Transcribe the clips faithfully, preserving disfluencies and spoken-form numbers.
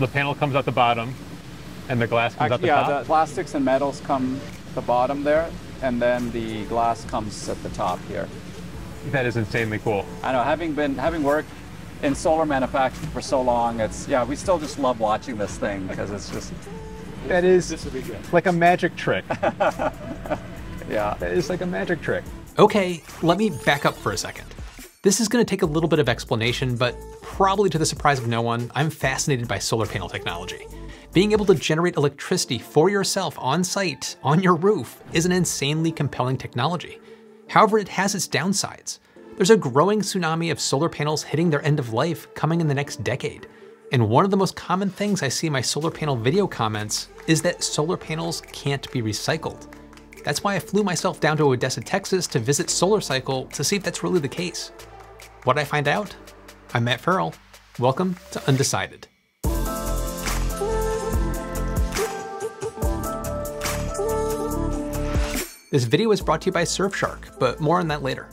So the panel comes out the bottom, and the glass comes Actually, out the yeah, top? Yeah, the plastics and metals come the bottom there, and then the glass comes at the top here. That is insanely cool. I know, having been, having worked in solar manufacturing for so long, it's, yeah, we still just love watching this thing, because it's just... That is this will be good. Like a magic trick. Yeah. That is like a magic trick. Okay, let me back up for a second. This is gonna take a little bit of explanation, but probably to the surprise of no one, I'm fascinated by solar panel technology. Being able to generate electricity for yourself on site, on your roof, is an insanely compelling technology. However, it has its downsides. There's a growing tsunami of solar panels hitting their end of life coming in the next decade. And one of the most common things I see in my solar panel video comments is that solar panels can't be recycled. That's why I flew myself down to Odessa, Texas to visit SolarCycle to see if that's really the case. What did I find out? I'm Matt Ferrell. Welcome to Undecided. This video is brought to you by Surfshark, but more on that later.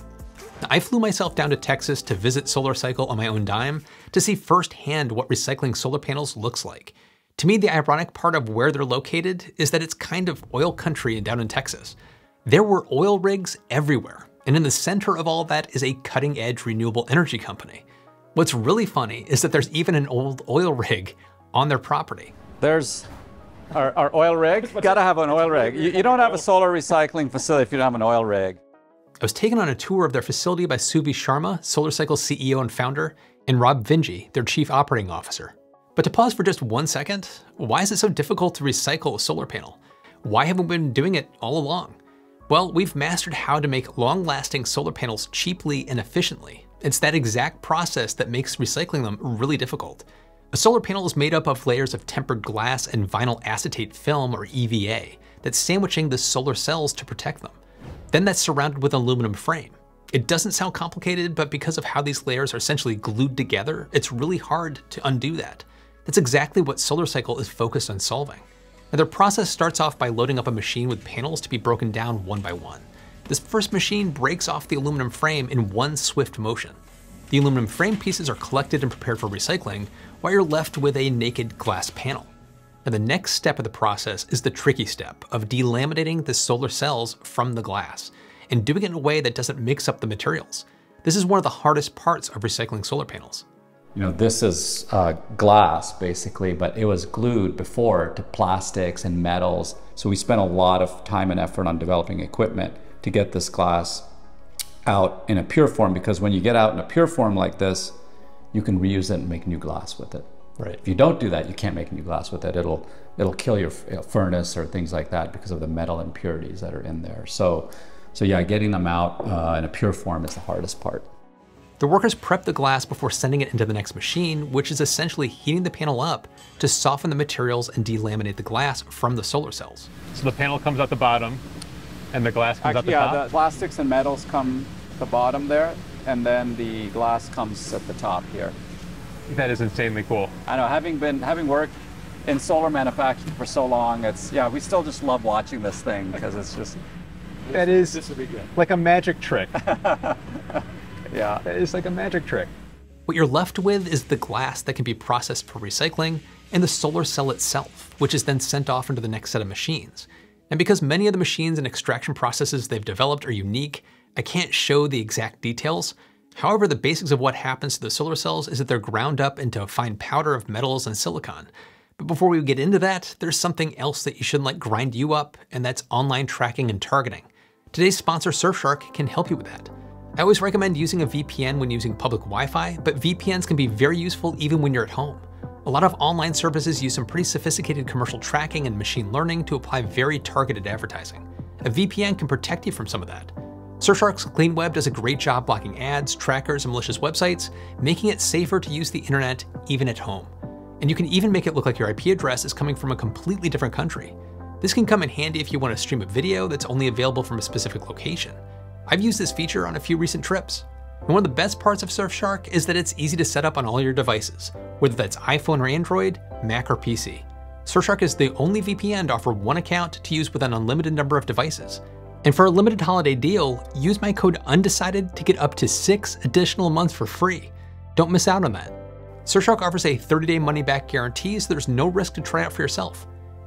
Now, I flew myself down to Texas to visit SolarCycle on my own dime to see firsthand what recycling solar panels looks like. To me, the ironic part of where they're located is that it's kind of oil country down in Texas. There were oil rigs everywhere. And in the center of all that is a cutting-edge renewable energy company. What's really funny is that there's even an old oil rig on their property. There's our, our oil rig. You gotta have an oil rig. You, you don't have a solar recycling facility if you don't have an oil rig. I was taken on a tour of their facility by Subhi Sharma, SolarCycle C E O and founder, and Rob Vinje, their chief operating officer. But to pause for just one second, why is it so difficult to recycle a solar panel? Why haven't we been doing it all along? Well, we've mastered how to make long-lasting solar panels cheaply and efficiently. It's that exact process that makes recycling them really difficult. A solar panel is made up of layers of tempered glass and vinyl acetate film, or E V A, that's sandwiching the solar cells to protect them. Then that's surrounded with an aluminum frame. It doesn't sound complicated, but because of how these layers are essentially glued together, it's really hard to undo that. That's exactly what SolarCycle is focused on solving. Now, their process starts off by loading up a machine with panels to be broken down one by one. This first machine breaks off the aluminum frame in one swift motion. The aluminum frame pieces are collected and prepared for recycling, while you're left with a naked glass panel. Now, the next step of the process is the tricky step of delaminating the solar cells from the glass and doing it in a way that doesn't mix up the materials. This is one of the hardest parts of recycling solar panels. You know, this is uh, glass basically, but it was glued before to plastics and metals. So we spent a lot of time and effort on developing equipment to get this glass out in a pure form, because when you get out in a pure form like this, you can reuse it and make new glass with it. Right. If you don't do that, you can't make new glass with it. It'll, it'll kill your furnace or things like that because of the metal impurities that are in there. So, so yeah, getting them out uh, in a pure form is the hardest part. The workers prep the glass before sending it into the next machine, which is essentially heating the panel up to soften the materials and delaminate the glass from the solar cells. So the panel comes out the bottom and the glass comes Actually, out the yeah, top? Yeah, the plastics and metals come the bottom there, and then the glass comes at the top here. That is insanely cool. I know, having been, having worked in solar manufacturing for so long, it's, yeah, we still just love watching this thing because it's just... That is this will be good. Like a magic trick. Yeah, it's like a magic trick. What you're left with is the glass that can be processed for recycling and the solar cell itself, which is then sent off into the next set of machines. And because many of the machines and extraction processes they've developed are unique, I can't show the exact details. However, the basics of what happens to the solar cells is that they're ground up into a fine powder of metals and silicon. But before we get into that, there's something else that you shouldn't let grind you up, and that's online tracking and targeting. Today's sponsor, Surfshark, can help you with that. I always recommend using a V P N when using public Wi-Fi, but V P Ns can be very useful even when you're at home. A lot of online services use some pretty sophisticated commercial tracking and machine learning to apply very targeted advertising. A V P N can protect you from some of that. Surfshark's Clean Web does a great job blocking ads, trackers, and malicious websites, making it safer to use the internet even at home. And you can even make it look like your I P address is coming from a completely different country. This can come in handy if you want to stream a video that's only available from a specific location. I've used this feature on a few recent trips. And one of the best parts of Surfshark is that it's easy to set up on all your devices, whether that's iPhone or Android, Mac or P C. Surfshark is the only V P N to offer one account to use with an unlimited number of devices. And for a limited holiday deal, use my code UNDECIDED to get up to six additional months for free. Don't miss out on that. Surfshark offers a thirty day money-back guarantee, so there's no risk to try out for yourself.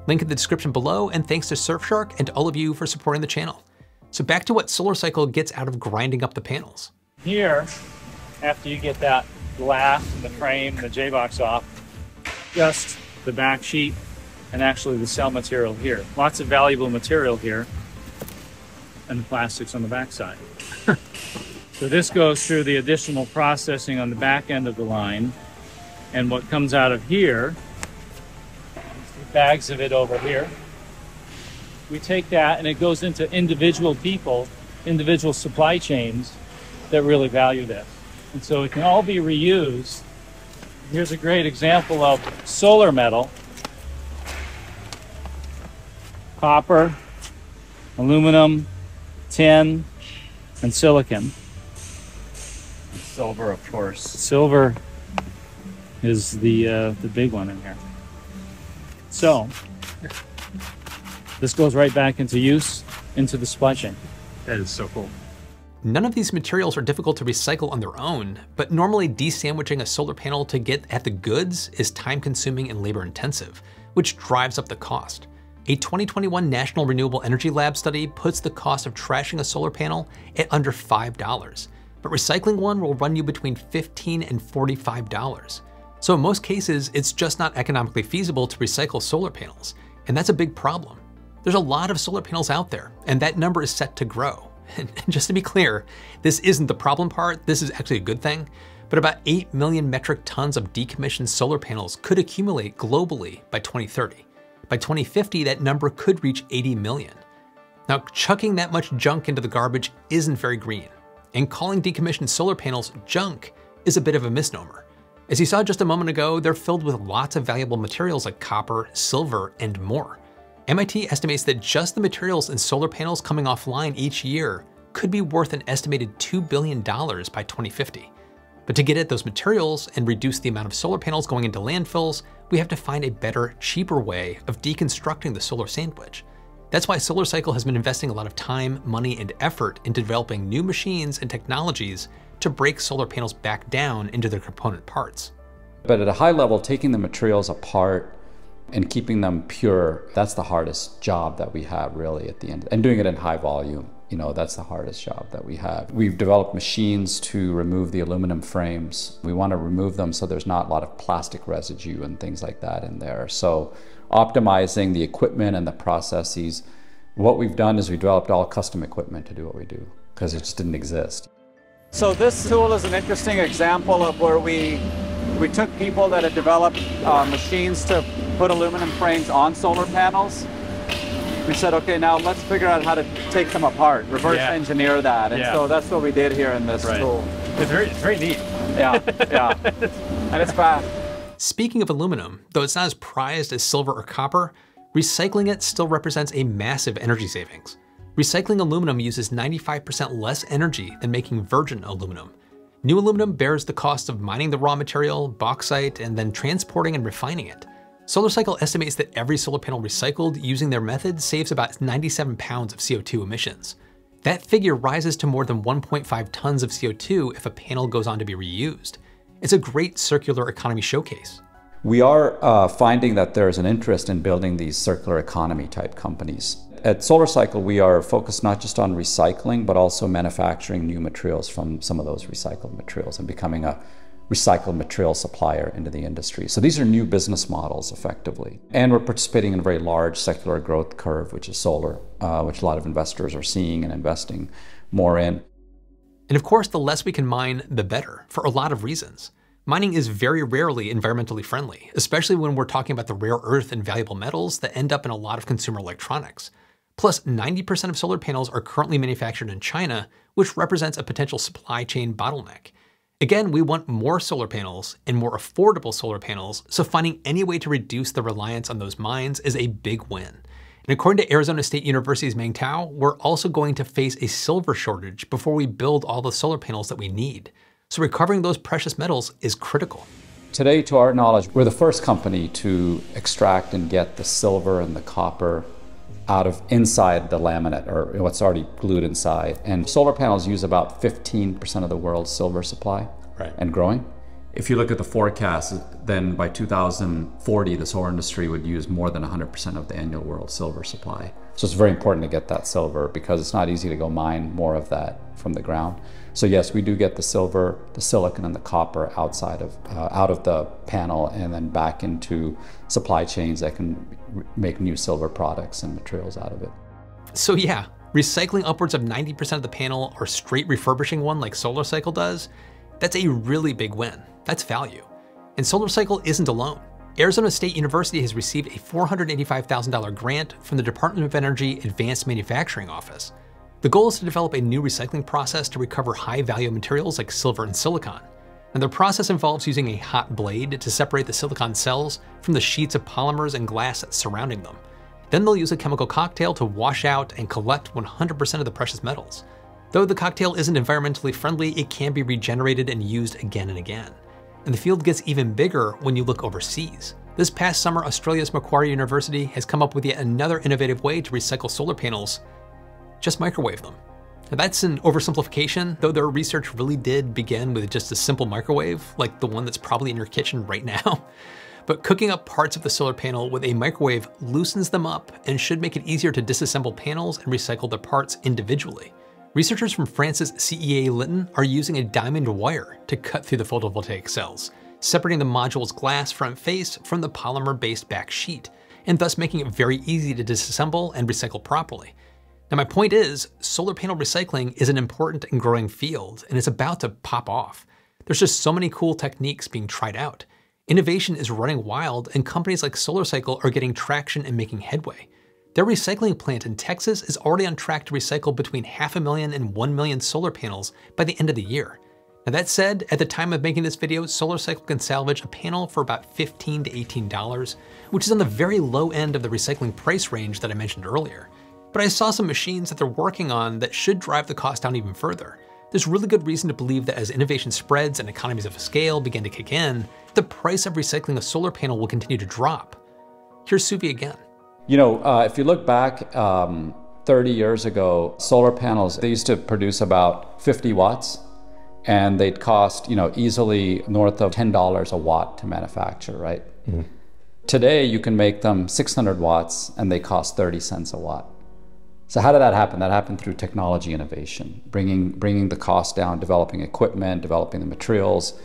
Link in the description below, and thanks to Surfshark and to all of you for supporting the channel. So back to what SolarCycle gets out of grinding up the panels. Here, after you get that glass and the frame and the J-Box off, just the back sheet and actually the cell material here. Lots of valuable material here and the plastics on the backside. So this goes through the additional processing on the back end of the line, and what comes out of here, bags of it over here, we take that and it goes into individual people, individual supply chains that really value this. And so it can all be reused. Here's a great example of solar metal, copper, aluminum, tin, and silicon. Silver, of course. Silver is the, uh, the big one in here. So this goes right back into use, into the supply chain. That is so cool. None of these materials are difficult to recycle on their own, but normally de-sandwiching a solar panel to get at the goods is time-consuming and labor-intensive, which drives up the cost. A twenty twenty-one National Renewable Energy Lab study puts the cost of trashing a solar panel at under five dollars, but recycling one will run you between fifteen dollars and forty-five dollars. So in most cases, it's just not economically feasible to recycle solar panels, and that's a big problem. There's a lot of solar panels out there, and that number is set to grow. And just to be clear, this isn't the problem part, this is actually a good thing, but about eight million metric tons of decommissioned solar panels could accumulate globally by twenty thirty. By twenty fifty, that number could reach eighty million. Now, chucking that much junk into the garbage isn't very green, and calling decommissioned solar panels junk is a bit of a misnomer. As you saw just a moment ago, they're filled with lots of valuable materials like copper, silver, and more. M I T estimates that just the materials in solar panels coming offline each year could be worth an estimated two billion dollars by twenty fifty. But to get at those materials and reduce the amount of solar panels going into landfills, we have to find a better, cheaper way of deconstructing the solar sandwich. That's why SolarCycle has been investing a lot of time, money, and effort in developing new machines and technologies to break solar panels back down into their component parts. But at a high level, taking the materials apart and keeping them pure, that's the hardest job that we have really at the end. And doing it in high volume, you know, that's the hardest job that we have. We've developed machines to remove the aluminum frames. We want to remove them so there's not a lot of plastic residue and things like that in there. So optimizing the equipment and the processes, what we've done is we developed all custom equipment to do what we do because it just didn't exist. So this tool is an interesting example of where we We took people that had developed uh, machines to put aluminum frames on solar panels. We said, okay, now let's figure out how to take them apart, reverse yeah. engineer that. And yeah. so that's what we did here in this right. tool. It's very, it's very neat. Yeah, yeah. And it's fast. Speaking of aluminum, though it's not as prized as silver or copper, recycling it still represents a massive energy savings. Recycling aluminum uses ninety-five percent less energy than making virgin aluminum. New aluminum bears the cost of mining the raw material, bauxite, and then transporting and refining it. SolarCycle estimates that every solar panel recycled using their method saves about ninety-seven pounds of C O two emissions. That figure rises to more than one point five tons of C O two if a panel goes on to be reused. It's a great circular economy showcase. We are uh, finding that there's an interest in building these circular economy type companies. At SolarCycle, we are focused not just on recycling, but also manufacturing new materials from some of those recycled materials and becoming a recycled material supplier into the industry. So these are new business models, effectively. And we're participating in a very large secular growth curve, which is solar, uh, which a lot of investors are seeing and investing more in. And of course, the less we can mine, the better, for a lot of reasons. Mining is very rarely environmentally friendly, especially when we're talking about the rare earth and valuable metals that end up in a lot of consumer electronics. Plus, ninety percent of solar panels are currently manufactured in China, which represents a potential supply chain bottleneck. Again, we want more solar panels and more affordable solar panels, so finding any way to reduce the reliance on those mines is a big win. And according to Arizona State University's Meng Tao, we're also going to face a silver shortage before we build all the solar panels that we need. So recovering those precious metals is critical. Today, to our knowledge, we're the first company to extract and get the silver and the copper out of inside the laminate, or what's already glued inside. And solar panels use about fifteen percent of the world's silver supply, right. and growing. If you look at the forecast, then by two thousand forty, the solar industry would use more than one hundred percent of the annual world silver supply. So it's very important to get that silver because it's not easy to go mine more of that from the ground. So yes, we do get the silver, the silicon, and the copper outside of, uh, out of the panel and then back into supply chains that can make new silver products and materials out of it. So yeah, recycling upwards of ninety percent of the panel or straight refurbishing one like SolarCycle does, that's a really big win. That's value. And SolarCycle isn't alone. Arizona State University has received a four hundred eighty-five thousand dollar grant from the Department of Energy Advanced Manufacturing Office. The goal is to develop a new recycling process to recover high-value materials like silver and silicon. And the process involves using a hot blade to separate the silicon cells from the sheets of polymers and glass surrounding them. Then they'll use a chemical cocktail to wash out and collect one hundred percent of the precious metals. Though the cocktail isn't environmentally friendly, it can be regenerated and used again and again. And the field gets even bigger when you look overseas. This past summer, Australia's Macquarie University has come up with yet another innovative way to recycle solar panels, just microwave them. Now that's an oversimplification, though their research really did begin with just a simple microwave, like the one that's probably in your kitchen right now. But cooking up parts of the solar panel with a microwave loosens them up and should make it easier to disassemble panels and recycle their parts individually. Researchers from France's C E A Liten are using a diamond wire to cut through the photovoltaic cells, separating the module's glass front face from the polymer-based back sheet, and thus making it very easy to disassemble and recycle properly. Now my point is, solar panel recycling is an important and growing field, and it's about to pop off. There's just so many cool techniques being tried out. Innovation is running wild, and companies like SolarCycle are getting traction and making headway. Their recycling plant in Texas is already on track to recycle between half a million and one million solar panels by the end of the year. Now that said, at the time of making this video, SolarCycle can salvage a panel for about fifteen to eighteen dollars, which is on the very low end of the recycling price range that I mentioned earlier. But I saw some machines that they're working on that should drive the cost down even further. There's really good reason to believe that as innovation spreads and economies of scale begin to kick in, the price of recycling a solar panel will continue to drop. Here's Subhi again. You know, uh, if you look back um, thirty years ago, solar panels, they used to produce about fifty watts, and they'd cost, you know, easily north of ten dollars a watt to manufacture, right? Mm-hmm. Today, you can make them six hundred watts, and they cost thirty cents a watt. So how did that happen? That happened through technology innovation, bringing, bringing the cost down, developing equipment, developing the materials,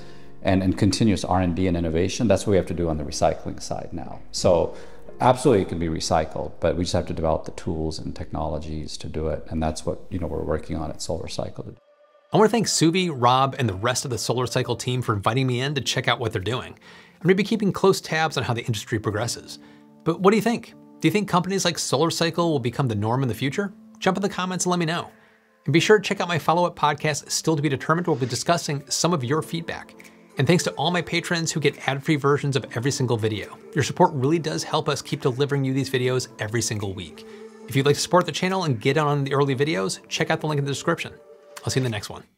and, and continuous R and D and innovation. That's what we have to do on the recycling side now. So. Absolutely, it can be recycled, but we just have to develop the tools and technologies to do it, and that's what you know we're working on at SolarCycle. I want to thank Subhi, Rob, and the rest of the SolarCycle team for inviting me in to check out what they're doing. I'm going to be keeping close tabs on how the industry progresses. But what do you think? Do you think companies like SolarCycle will become the norm in the future? Jump in the comments and let me know. And be sure to check out my follow-up podcast, Still to be Determined, where we'll be discussing some of your feedback. And thanks to all my patrons who get ad-free versions of every single video. Your support really does help us keep delivering you these videos every single week. If you'd like to support the channel and get on the early videos, check out the link in the description. I'll see you in the next one.